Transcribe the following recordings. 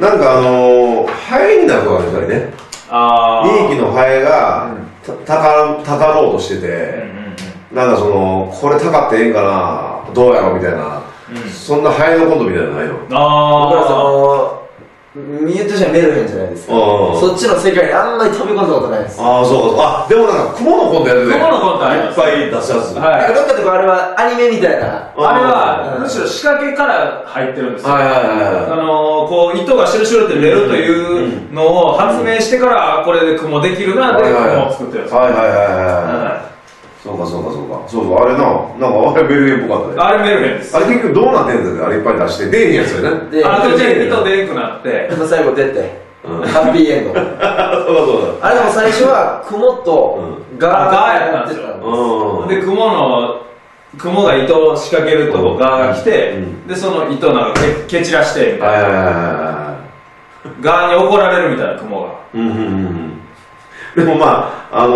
なんかハエになるとかやっぱりね、2匹のハエがたかろうとしてて、なんかそのこれたかってええんかなどうやろみたいな、そんなハエのコントみたいなのないの。言ってしまえばメルヘンじゃないですか。そっちの世界にあんまり飛び込んだことないです。ああ、そうか。あ、でもなんか雲のコントやってて、雲のコントいっぱい出しやすい。なんかどっかとかあれはアニメみたいな。あれはむしろ仕掛けから入ってるんですよ。こう糸がシュルシュルって出るというのを発明してからこれで雲できるなって雲を作ってるんです。はいはいはいはい。そうかそうかそうか。そうそうあれな、なんかあれメルヘンっぽかったね。あれメルヘンです。あれ結局どうなってんだよ。あれいっぱい出して出えへんやつよね。あれで糸出えくなって、最後出て、ハッピーエンド。そうそう。あれでも最初は雲とガーやってたんです。で雲が糸を仕掛けるとこガーが来て、でその糸なんか蹴散らしてみたいな。ガーに怒られるみたいな雲が。でもまあ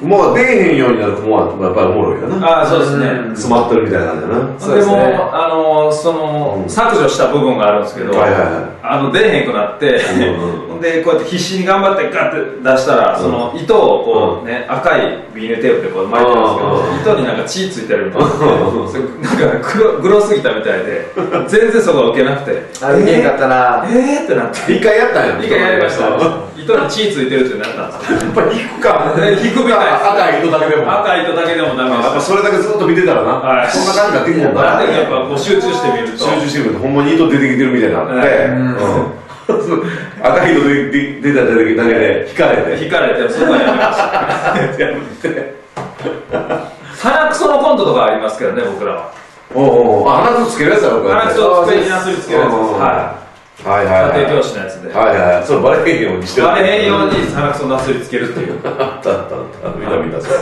もう出えへんようになる雲はやっぱりおもろいよな。ああ、そうですね。詰まってるみたいなんだよな。でもその削除した部分があるんですけど、出えへんくなってでこうやって必死に頑張ってガッて出したら、その糸をこうね、赤いビニールテープでこう巻いてるんですけど、糸になんか血ついてるみたいな、なんかグロすぎたみたいで全然そこが受けなくて、あれ見えなかったな。ええってなって、一回やったんや。一回やりました。糸に血ついてるってなったんです。やっぱり引くか引くみたい。赤い糸だけでもダメです。やっぱそれだけずっと見てたらな、そんな感じができるんだ。やっぱこう集中して見ると、ほんまに糸出てきてるみたいなので、赤い糸出ただけで引かれてそんなにやめましたね。鼻くそのコントとかありますけどね、僕らは。おお、鼻くそつけるやつだろ。鼻くそペンキなすりつけるやつです。はいはい、家庭教師のやつで。はいはい、それバレへんようにしてる。バレへんように鼻くそなすりつけるっていう。あった、見た見た。それ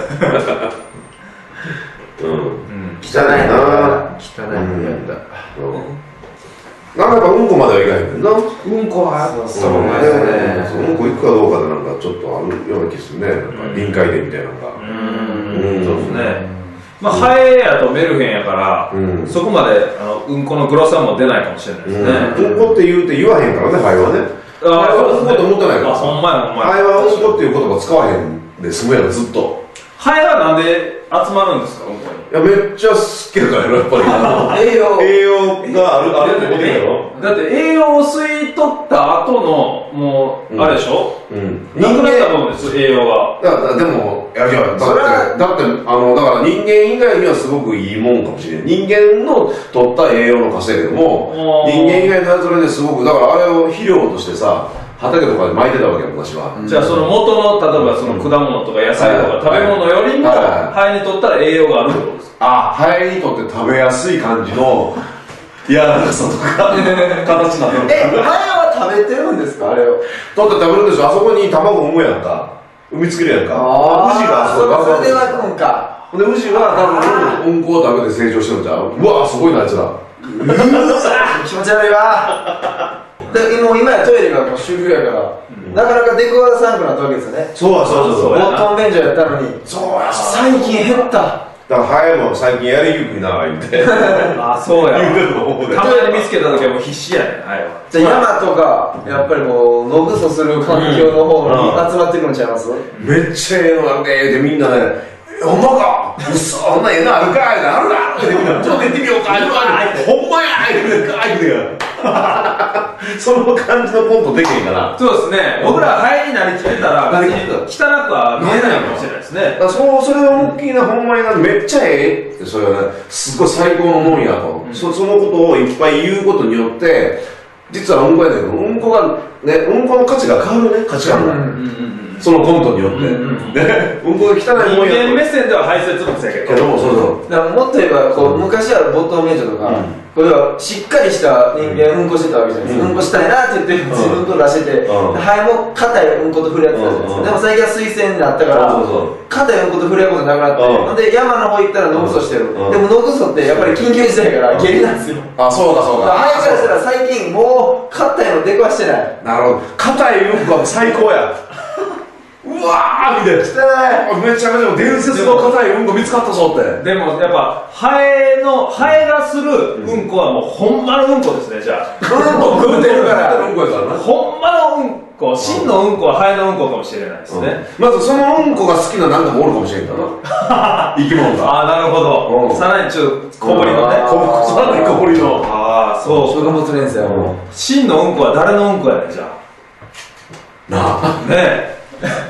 汚いな、汚いやった。なんかやっぱうんこまではいかへんねんな。うんこはそうですね。うんこ行くかどうかでなんかちょっとあるような気するね。臨界点みたいなのが。そうですね。まあハエやとメルヘンやからそこまでうんこのグロさも出ないかもしれないですね。うんこって言わへんからね、ハエはね。ハエはうんこと思ってないから。ハエはうんこっていう言葉使わへんで済むやろ、ずっと。ハエはなんで集まるんですか、うんこに。いや、めっちゃ好きだからやっぱり栄養があるってことだよ。だって栄養を吸い取った後のもうあれでしょ、なくなったもんです、栄養が。でもいやいや、だってだから人間以外にはすごくいいもんかもしれない。人間の取った栄養の稼いでも人間以外のやつらですごく、だからあれを肥料としてさ、畑とかで巻いてたわけよ、昔は。じゃあその元の、例えばその果物とか野菜とか食べ物よりもハエにとったら栄養があるってことですか。あ、ハエにとって食べやすい感じのやわらかさとか形なの。ハエは食べてるんですか、あれを。だって食べるんでしょ。あそこに卵産むやんか、産みつけるやんか。ああ、それでは食うんか。で、牛は多分うんこを食べて成長してるんじゃん。うわー、すごいなあいつら。うわ、気持ち悪いわ。もう今やトイレがもう主婦やからなかなか出くわさなくなったわけですよね。そうボットン便所やったのに。そうや、最近減った。だからハエも最近やりにくいなあ言うて。あ、そうや、たまに見つけた時はもう必死やねん、ハエは。じゃあ山とかやっぱりもう野ぐそする環境の方に集まってくるんちゃいます。めっちゃええのあるね。でみんなね、ほんまか、そんなええのあるかいなるなってみんな、ちょっと出てみようか、ほんまやーってその感じのコントできへんから。そうですね、僕らハエになりきってたら汚くは見えないかもしれないですね。それは大きいな、ほんまにめっちゃええって、それはね、すごい最高のもんやと。そのことをいっぱい言うことによって、実はうんこやねんけど、うんこがね、うんこの価値が変わるね、価値観が、そのコントによってね。うんこが汚いもんやと、人間目線では排泄物やけど、もっと言えば昔はボットン免除とか、これはしっかりした人間うんこしてたわけじゃないですか。うんこしたいなって言って自分と出してて、ハエも硬いうんこと触れ合ってたじゃないですか。でも最近は水栓になったから硬いうんこと触れ合うことなくなって、で山の方行ったらノグソしてる。でもノグソってやっぱり緊急事態から下痢なんですよ。あ、そうだそうだ。ハエからしたら最近もう硬いの出くわしてない。なるほど、硬いうんこは最高や。うわーみたいな、汚い、めちゃめちゃ伝説の硬いうんこ見つかったぞって。でもやっぱハエがするうんこはもうほんまのうんこですね。じゃあうんこ食うてるからほんまのうんこ、真のうんこはハエのうんこかもしれないですね。まずそのうんこが好きな何かもおるかもしれんからな、生き物が。ああなるほど、さらにちょっと小ぶりのね、さらに小ぶりの。ああそう、植物連生やもん。真のうんこは誰のうんこやねんじゃあなあねえ。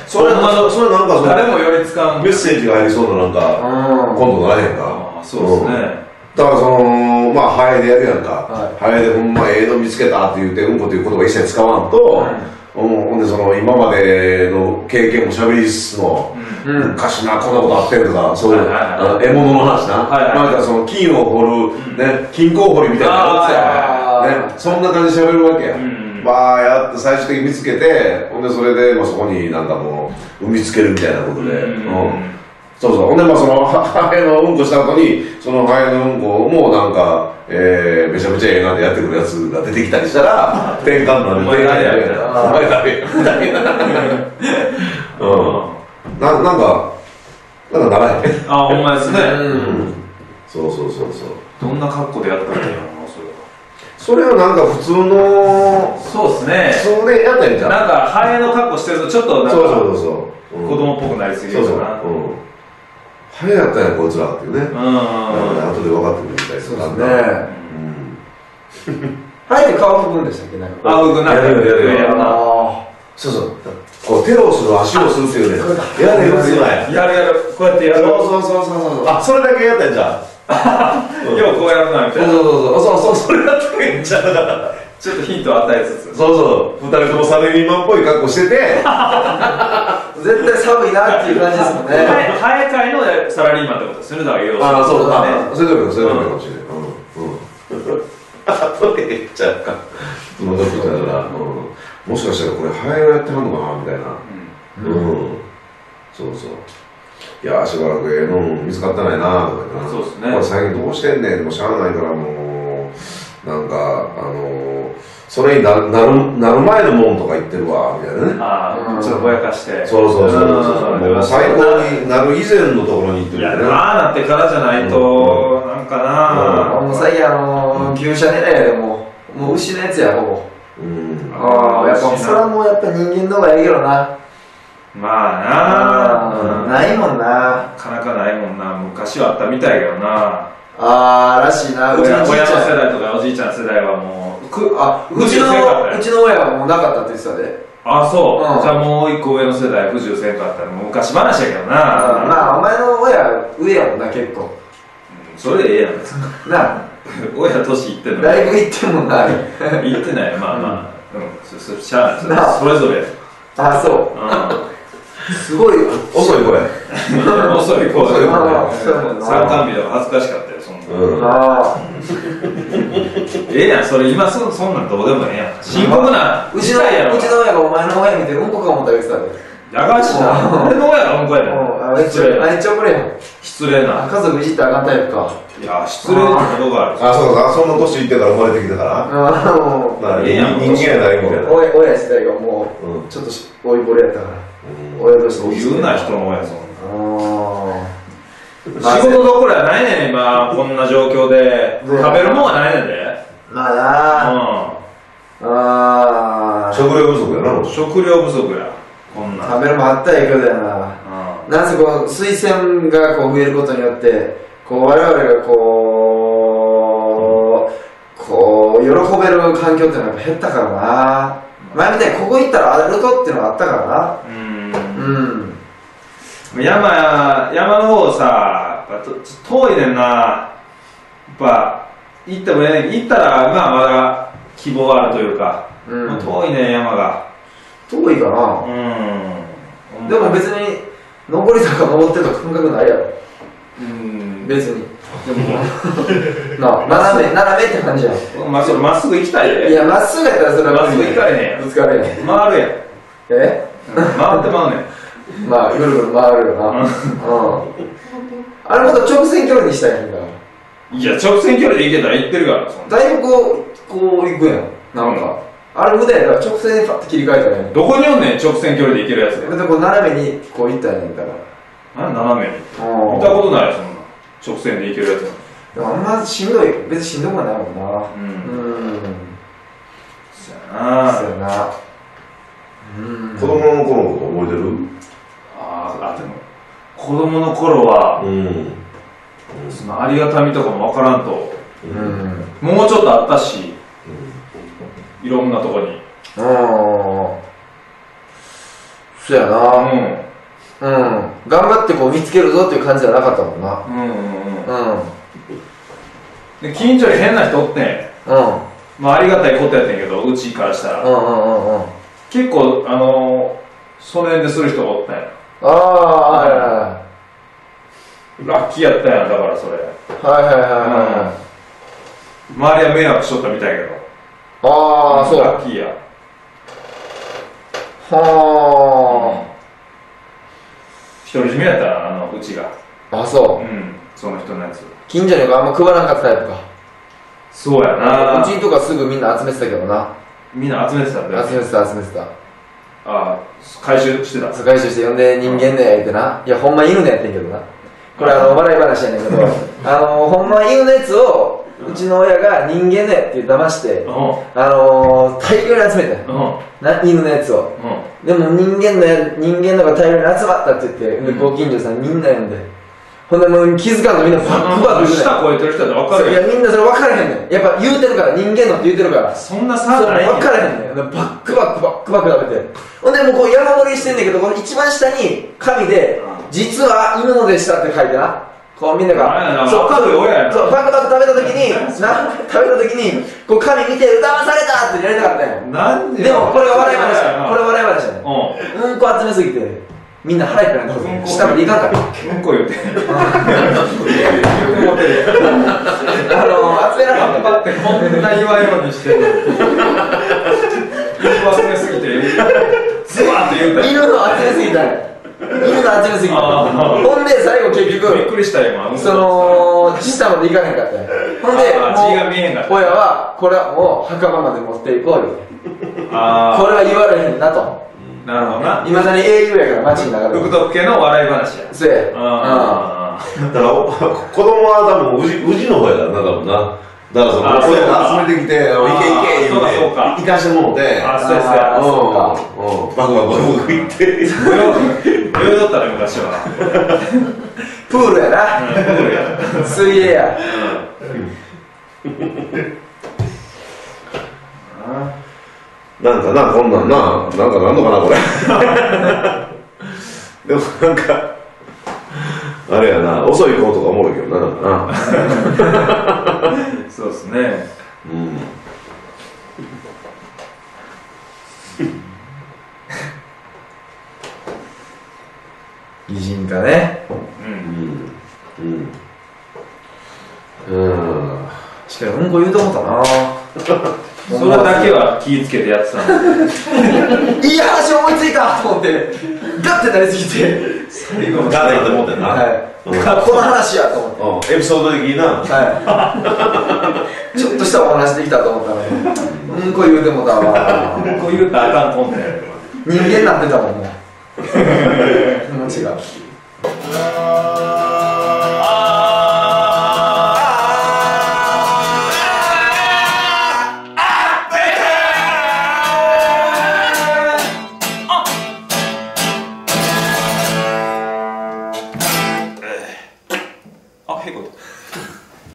それなんか誰もより使うメッセージが入りそうななんか今度ならへんか。そうですね。だからそのまあハエでやるやんか、ハエでほんまええの見つけたって言ってうんこという言葉一切使わんと、ほんでその今までの経験もしゃべりつつの昔なこんなことあってんとか、そういう獲物の話な、なんかその金を掘るね、金鉱掘りみたいなそんな感じでしゃべるわけや。バーやって最終的に見つけて、ほんでそれで、まあ、そこになんかもう産みつけるみたいなことで、そうそう、ほんでまあそのハエのうんこした後にそのハエのうんこもなんか、めちゃめちゃええなでやってくるやつが出てきたりしたら転換なるみたいな、お前だめみたいな、なんかならへん。あ、ほんまですね。そうそうそうそう。どんな格好でやったんだよ。それはなんか普通の、そうですね、それやったんじゃん。なんかハエの格好してるとちょっとなんか子供っぽくなりすぎるかな。ハエやったんやこいつらっていうね。あとで分かってくるみたいですね。ハエで顔拭くんでしたっけ。なんか拭くな、やるやるやるな。そうそう、こう手をする足をするっていうね、やるやるやるやる、こうやってやる。そうそうそうそうそう、あ、それだけやったんじゃん。ようこうやるなみたいな。そうそう、それだったらいいんちゃうかな。ちょっとヒントを与えつつ、そうそう、2人ともサラリーマンっぽい格好してて絶対寒いなっていう感じですもんね。ハエ界のサラリーマンってことするのは要素。ああそうだね、それでもそれでもいいかもしれない。あ、それでいっちゃうか、もしかしたらこれハエをやってはんのかなみたいな。そうそう、いやーしばらくええの見つかったないなとか言ってな。そうですね。まあ最近どうしてんねん、もうしゃあないからもうなんかそれになる前のもんとか言ってるわみたいなね。ああ、ちょっとぼやかして。そうそう、もう最高になる以前のところに行ってるみたいな。いやなってからじゃないとなんかな。もう最近牛舎狙いでもう牛のやつや、ほぼ。ああ、やっぱそれはもうやっぱ人間の方がええけどな。まあなあ、ないもんな、なかなかないもんな。昔はあったみたいけどな。ああ、らしいな。うちの親の世代とかおじいちゃん世代はもううちの親はもうなかったって言ってたで。ああそう、じゃあもう一個上の世代不自由せんかったら昔話やけどな。まあお前の親上やもんな、結構。それでええやんな、親年いってんの。だいぶいってんもんな。いってない、まあまあしゃあそれぞれ。ああそう、すごい遅い声、遅い声、参観日では恥ずかしかったよ、そんな。ええやん、それ今そんなんどうでもええやん。深刻な、うちの親がお前の親見てうんこかもんだけどさ、やがしな、俺の親がうんこやねん。めっちゃ怒れやん、失礼な。家族いじってあかんタイプか。いや、失礼なことがある。あ、そうか、その年いってから生まれてきたからええやん、人間やないみたいな。親自体がもうちょっと老いぼれやったから、親として言うな、人の親。そんな仕事どころやないねん、今こんな状況で。食べるもんはないねんで。まあなあ、食料不足やな。食料不足や、こんな食べるもんあったらええけどやな。なんせこう水仙がこう増えることによってこう我々がこう喜べる環境っていうのが減ったからな。前みたいにここ行ったら歩こうっていうのがあったからな。山の方さ、やっぱ遠いねんな。やっぱ行ってもね、行ったらまあまだ希望あるというか、遠いねん山が。遠いかな、でも別に登りとか登ってとか感覚ないやろ。別にでも斜めって感じやん。まっすぐ行きたいで。いや、まっすぐやったらそれはまっすぐ行かへんやん、ぶつかれへん、回るやん。え、回ってまうねん。まあぐるぐる回るよな。あれもっと直線距離にしたいんだ。いや、直線距離で行けたら行ってるから。だいぶこう行くやん、なんかあれぐらいだから直線にパッと切り替えたらいい。どこにおんねん、直線距離でいけるやつ。でこう斜めにこういったらいいんだから。斜めに見たことない、そんな直線でいけるやつ。あんましんどい、別にしんどくはないもんな。うん、そうやな、そうやな。子供の頃のこと覚えてる？あ、でも子供の頃はそのありがたみとかも分からんと、もうちょっとあったし、いろんなとこに。そうやな。頑張ってこう見つけるぞっていう感じじゃなかったもんな。で近所に変な人おって、まあありがたいことやってんけど、うちからしたら結構その辺でする人がおったんや。ああ、ラッキーやったやん、だからそれ。周りは迷惑しとったみたいけど。ああ、そう。ラッキーや。はあ。独り占めやったら、うちが。あ、そう。その人のやつ。近所にあんま配らんかったタイプか。そうやな。うちとかすぐみんな集めてたけどな。みんな集めてたんだよ。集めてた。ああ、回収してた。回収して、呼んで人間でやってな。いや、ほんま犬のやってんけどな。これ笑い話やねんけど、ほんま犬のやつをうちの親が人間のやって騙して、大量に集めてな、犬のやつを。でも人間のが大量に集まったって言って、ご近所さんみんな呼んで、ほんでもう気づかんの、みんなバックバックした声てる人って分かる。いや、みんなそれ分からへんねん。やっぱ言うてるから、人間のって言うてるから、そんな差ない分からへんねん。バックバック食べて、ほんでもうこう山盛りしてんねんけど、この一番下に紙で「実は犬のでした」って書いてな、こうみんながそうバックバック食べた時にこう紙見て「騙された!」ってやりたかったんや。でもこれが笑い話やねん。うんこ集めすぎてみんな腹いっぱいになる。下までいかんからうんこ言うて、集められんかったってこんな言わんようにして集めすぎて、ズワーって言うた。犬の集めすぎた。ほんで最後結局びっくりした、今その下までいかへんかった。ほんで親はこれはもう墓場まで持っていこうよ、これは言われへんなと。なるほどな。いまだに英雄やから、街の中で。福徳系の笑い話や。そうや。だから子供は多分宇治の方やからな、多分な。だからその子供集めてきて、いけいけ言うて行かしてもろて、あ、そうや、そうか、バクバクバク行って泳いだったら昔はプールやな、水泳や。なんかな、こんなんな、なんかなんのかな、これでもなんかあれやな、遅い子とかおもろいけどな、なんかなそうっすね。擬人化ね。しかしうんこ言うと思ったなそれだけは気ぃつけてやってたのいい話思いついたと思ってガッてなりすぎて最後のガッて思ってな、この話やと思ってエピソード的にな、ちょっとしたお話できたと思ったね。うんこ言うてもだわ、うんこ言うたらあかんと思って人間になってたもんね。気持ちが